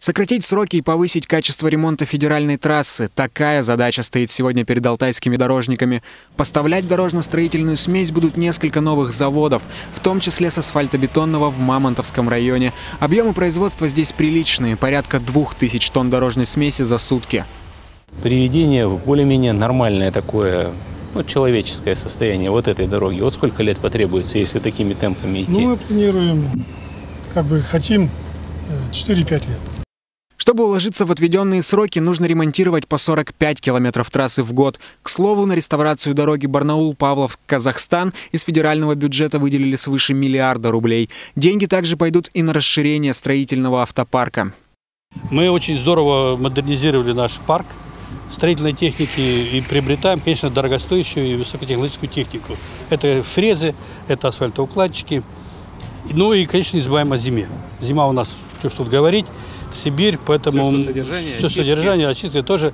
Сократить сроки и повысить качество ремонта федеральной трассы – такая задача стоит сегодня перед алтайскими дорожниками. Поставлять дорожно-строительную смесь будут несколько новых заводов, в том числе с асфальтобетонного в Мамонтовском районе. Объемы производства здесь приличные – порядка 2000 тонн дорожной смеси за сутки. Приведение в более-менее нормальное такое, человеческое состояние вот этой дороги. Вот сколько лет потребуется, если такими темпами идти? Мы планируем, хотим 4-5 лет. Чтобы уложиться в отведенные сроки, нужно ремонтировать по 45 километров трассы в год. К слову, на реставрацию дороги Барнаул-Павловск-Казахстан из федерального бюджета выделили свыше миллиарда рублей. Деньги также пойдут и на расширение строительного автопарка. Мы очень здорово модернизировали наш парк строительной техники и приобретаем, конечно, дорогостоящую и высокотехнологическую технику. Это фрезы, это асфальтоукладчики, ну и, конечно, не забываем о зиме. Зима у нас, что ж тут говорить, Сибирь, поэтому все содержание, очистки тоже.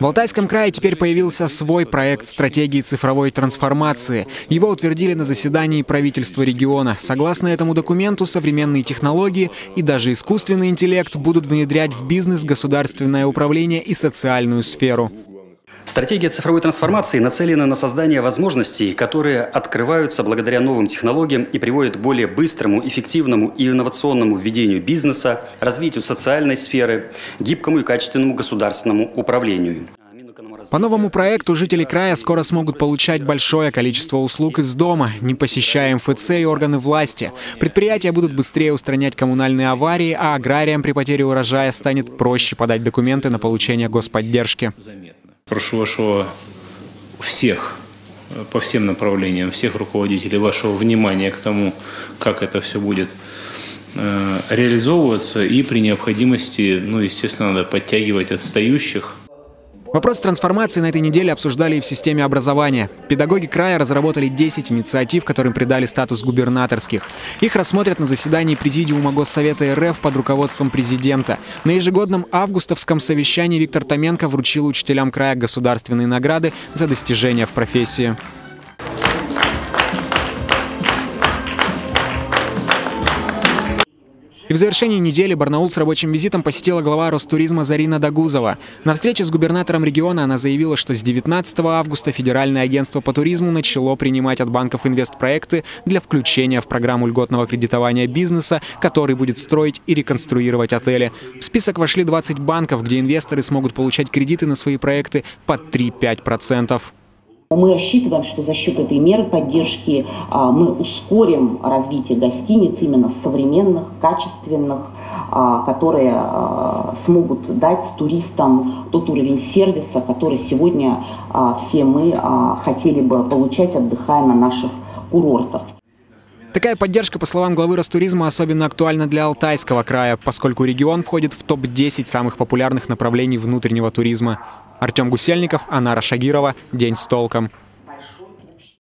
В Алтайском крае теперь появился свой проект стратегии цифровой трансформации. Его утвердили на заседании правительства региона. Согласно этому документу, современные технологии и даже искусственный интеллект будут внедрять в бизнес, государственное управление и социальную сферу. Стратегия цифровой трансформации нацелена на создание возможностей, которые открываются благодаря новым технологиям и приводят к более быстрому, эффективному и инновационному ведению бизнеса, развитию социальной сферы, гибкому и качественному государственному управлению. По новому проекту жители края скоро смогут получать большое количество услуг из дома, не посещая МФЦ и органы власти. Предприятия будут быстрее устранять коммунальные аварии, а аграриям при потере урожая станет проще подать документы на получение господдержки. Прошу всех, по всем направлениям, всех руководителей вашего внимания к тому, как это все будет реализовываться, и при необходимости, естественно, надо подтягивать отстающих. Вопрос трансформации на этой неделе обсуждали и в системе образования. Педагоги края разработали 10 инициатив, которым придали статус губернаторских. Их рассмотрят на заседании Президиума Госсовета РФ под руководством президента. На ежегодном августовском совещании Виктор Томенко вручил учителям края государственные награды за достижения в профессии. И в завершении недели Барнаул с рабочим визитом посетила глава Ростуризма Зарина Догузова. На встрече с губернатором региона она заявила, что с 19 августа Федеральное агентство по туризму начало принимать от банков инвестпроекты для включения в программу льготного кредитования бизнеса, который будет строить и реконструировать отели. В список вошли 20 банков, где инвесторы смогут получать кредиты на свои проекты под 3–5%. Мы рассчитываем, что за счет этой меры поддержки мы ускорим развитие гостиниц, именно современных, качественных, которые смогут дать туристам тот уровень сервиса, который сегодня все мы хотели бы получать, отдыхая на наших курортах. Такая поддержка, по словам главы Ростуризма, особенно актуальна для Алтайского края, поскольку регион входит в топ-10 самых популярных направлений внутреннего туризма. Артем Гусельников, Анара Шагирова. День с толком.